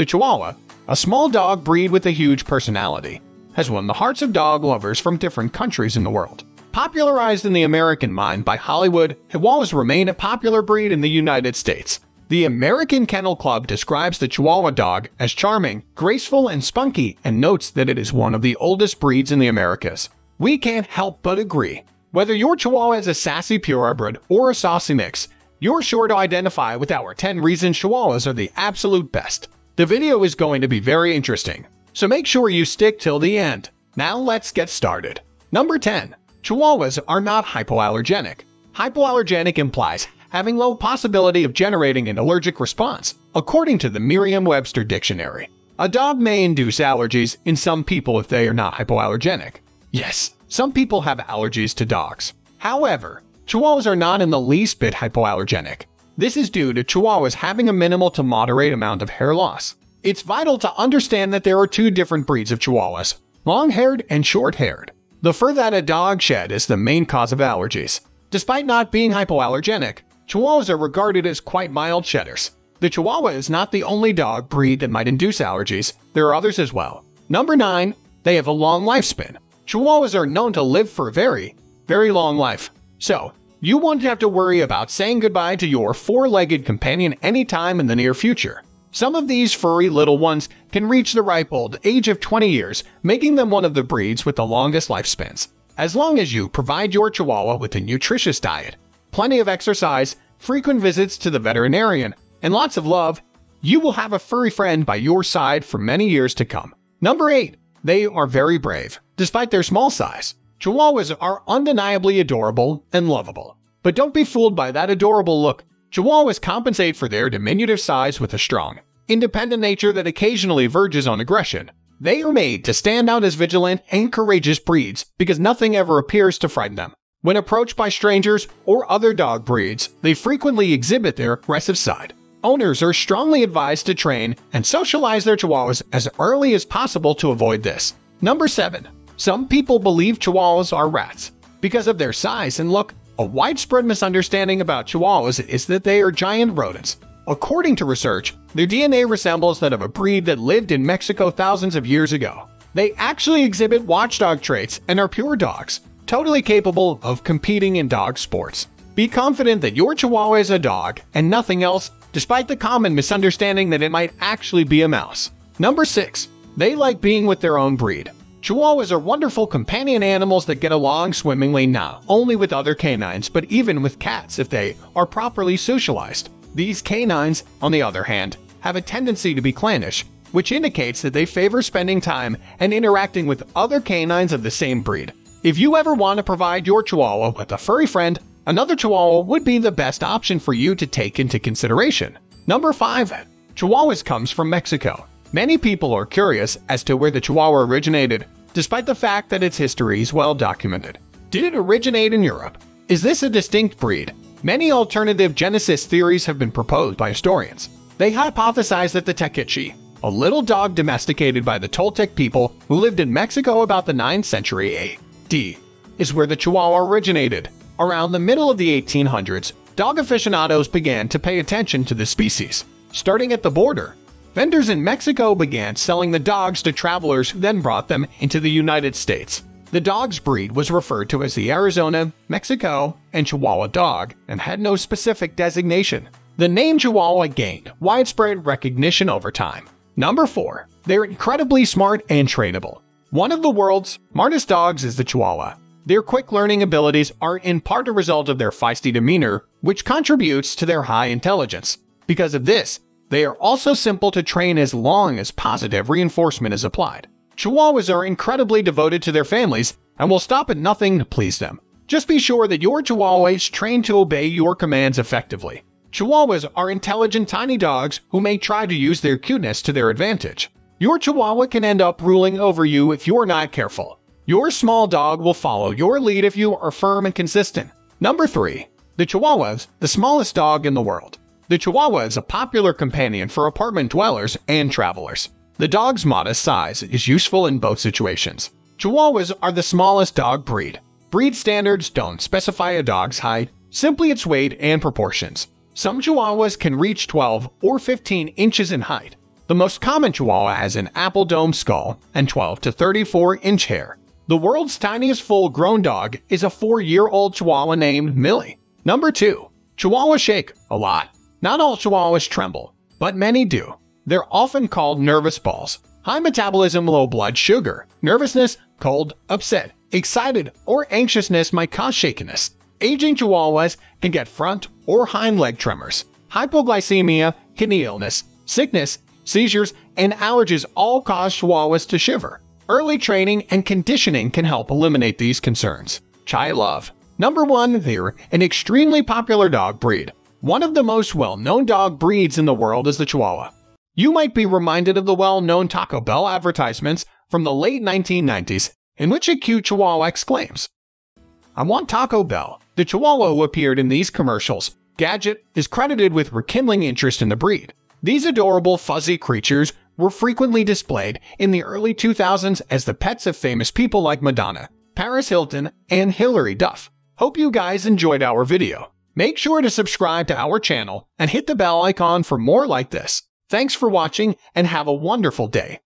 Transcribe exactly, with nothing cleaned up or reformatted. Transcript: The Chihuahua, a small dog breed with a huge personality, has won the hearts of dog lovers from different countries in the world. Popularized in the American mind by Hollywood, Chihuahuas remain a popular breed in the United States. The American Kennel Club describes the Chihuahua dog as charming, graceful, and spunky, and notes that it is one of the oldest breeds in the Americas. We can't help but agree. Whether your Chihuahua is a sassy purebred or a saucy mix, you're sure to identify with our ten reasons Chihuahuas are the absolute best. The video is going to be very interesting, so make sure you stick till the end. Now let's get started. Number ten. Chihuahuas are not hypoallergenic. Hypoallergenic implies having low possibility of generating an allergic response, according to the Merriam-Webster dictionary. A dog may induce allergies in some people if they are not hypoallergenic. Yes, some people have allergies to dogs. However, Chihuahuas are not in the least bit hypoallergenic. This is due to Chihuahuas having a minimal to moderate amount of hair loss. It's vital to understand that there are two different breeds of Chihuahuas, long-haired and short-haired. The fur that a dog shed is the main cause of allergies. Despite not being hypoallergenic, Chihuahuas are regarded as quite mild shedders. The Chihuahua is not the only dog breed that might induce allergies. There are others as well. Number nine. They have a long lifespan. Chihuahuas are known to live for a very, very long life. So, you won't have to worry about saying goodbye to your four-legged companion anytime in the near future. Some of these furry little ones can reach the ripe old age of twenty years, making them one of the breeds with the longest lifespans. As long as you provide your Chihuahua with a nutritious diet, plenty of exercise, frequent visits to the veterinarian, and lots of love, you will have a furry friend by your side for many years to come. Number eight. They are very brave. Despite their small size, Chihuahuas are undeniably adorable and lovable. But don't be fooled by that adorable look. Chihuahuas compensate for their diminutive size with a strong, independent nature that occasionally verges on aggression. They are made to stand out as vigilant and courageous breeds because nothing ever appears to frighten them. When approached by strangers or other dog breeds, they frequently exhibit their aggressive side. Owners are strongly advised to train and socialize their Chihuahuas as early as possible to avoid this. Number seven. Some people believe Chihuahuas are rats. Because of their size and look, a widespread misunderstanding about Chihuahuas is that they are giant rodents. According to research, their D N A resembles that of a breed that lived in Mexico thousands of years ago. They actually exhibit watchdog traits and are pure dogs, totally capable of competing in dog sports. Be confident that your Chihuahua is a dog and nothing else, despite the common misunderstanding that it might actually be a mouse. Number six. They like being with their own breed. Chihuahuas are wonderful companion animals that get along swimmingly not only with other canines but even with cats if they are properly socialized. These canines, on the other hand, have a tendency to be clannish, which indicates that they favor spending time and interacting with other canines of the same breed. If you ever want to provide your Chihuahua with a furry friend, another Chihuahua would be the best option for you to take into consideration. Number five. Chihuahuas comes from Mexico. Many people are curious as to where the Chihuahua originated, despite the fact that its history is well documented. Did it originate in Europe? Is this a distinct breed? Many alternative genesis theories have been proposed by historians. They hypothesize that the Techichi, a little dog domesticated by the Toltec people who lived in Mexico about the ninth century A D, is where the Chihuahua originated. Around the middle of the eighteen hundreds, dog aficionados began to pay attention to the species. Starting at the border, vendors in Mexico began selling the dogs to travelers who then brought them into the United States. The dog's breed was referred to as the Arizona, Mexico, and Chihuahua dog and had no specific designation. The name Chihuahua gained widespread recognition over time. Number four. They're incredibly smart and trainable. One of the world's smartest dogs is the Chihuahua. Their quick learning abilities are in part a result of their feisty demeanor, which contributes to their high intelligence. Because of this, they are also simple to train as long as positive reinforcement is applied. Chihuahuas are incredibly devoted to their families and will stop at nothing to please them. Just be sure that your Chihuahua is trained to obey your commands effectively. Chihuahuas are intelligent tiny dogs who may try to use their cuteness to their advantage. Your Chihuahua can end up ruling over you if you're not careful. Your small dog will follow your lead if you are firm and consistent. Number three. The Chihuahua is the smallest dog in the world. The Chihuahua is a popular companion for apartment dwellers and travelers. The dog's modest size is useful in both situations. Chihuahuas are the smallest dog breed. Breed standards don't specify a dog's height, simply its weight and proportions. Some Chihuahuas can reach twelve or fifteen inches in height. The most common Chihuahua has an apple dome skull and twelve to thirty-four inch hair. The world's tiniest full-grown dog is a four-year-old Chihuahua named Millie. Number two. Chihuahua shake a lot. Not all Chihuahuas tremble, but many do. They're often called nervous balls. High metabolism, low blood sugar, nervousness, cold, upset, excited, or anxiousness might cause shakiness. Aging Chihuahuas can get front or hind leg tremors. Hypoglycemia, kidney illness, sickness, seizures, and allergies all cause Chihuahuas to shiver. Early training and conditioning can help eliminate these concerns. Chi love. Number one. They're an extremely popular dog breed. One of the most well-known dog breeds in the world is the Chihuahua. You might be reminded of the well-known Taco Bell advertisements from the late nineteen nineties, in which a cute Chihuahua exclaims, "I want Taco Bell." The Chihuahua who appeared in these commercials, Gadget, is credited with rekindling interest in the breed. These adorable fuzzy creatures were frequently displayed in the early two thousands as the pets of famous people like Madonna, Paris Hilton, and Hilary Duff. Hope you guys enjoyed our video. Make sure to subscribe to our channel and hit the bell icon for more like this. Thanks for watching and have a wonderful day.